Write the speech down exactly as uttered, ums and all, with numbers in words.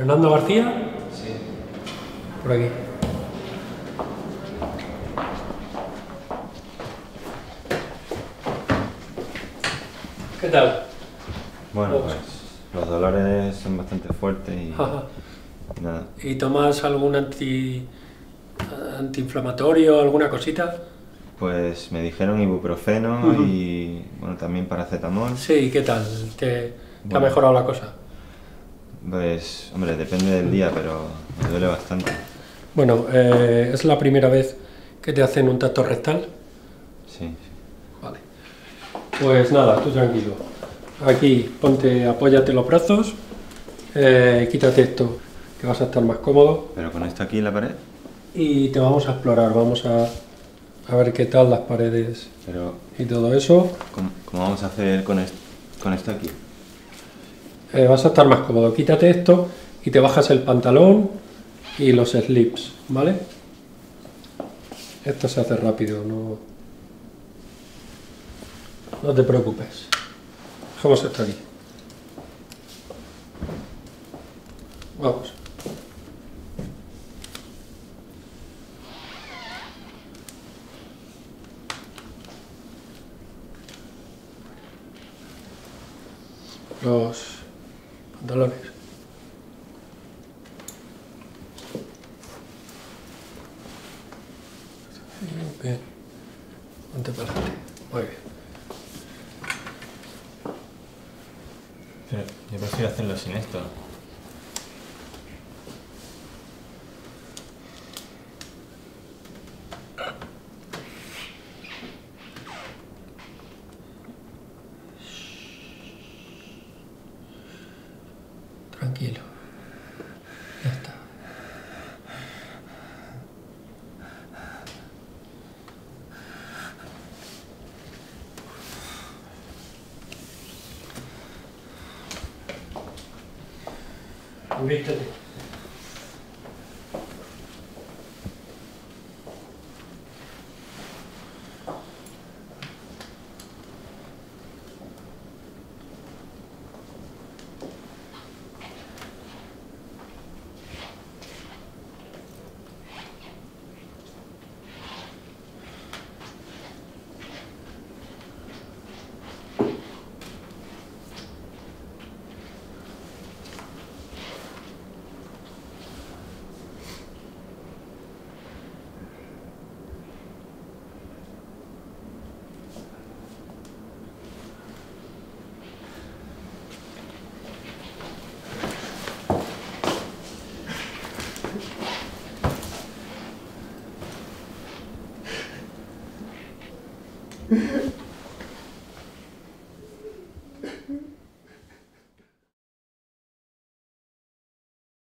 ¿Fernando García? Sí. Por aquí. ¿Qué tal? Bueno, pues los dolores son bastante fuertes y nada. ¿Y tomas algún anti antiinflamatorio, alguna cosita? Pues me dijeron ibuprofeno uh-huh. y bueno, también paracetamol. Sí, ¿qué tal? ¿Te, bueno, ¿te ha mejorado la cosa? Pues, hombre, depende del día, pero me duele bastante. Bueno, eh, ¿es la primera vez que te hacen un tacto rectal? Sí, sí. Vale. Pues nada, tú tranquilo. Aquí, ponte, apóyate los brazos, eh, quítate esto, que vas a estar más cómodo. ¿Pero con esto aquí en la pared? Y te vamos a explorar, vamos a, a ver qué tal las paredes. Pero, y todo eso. ¿Cómo, cómo vamos a hacer con, est con esto aquí? Eh, vas a estar más cómodo, quítate esto y te bajas el pantalón y los slips, ¿vale? Esto se hace rápido, no, no te preocupes. Dejamos esto aquí. Vamos. Los pantalones. Bien. Ponte para adelante. Muy bien. Pero yo prefiero hacerlo sin esto. Tranquilo. Ya está. Víctor. Mm-hmm.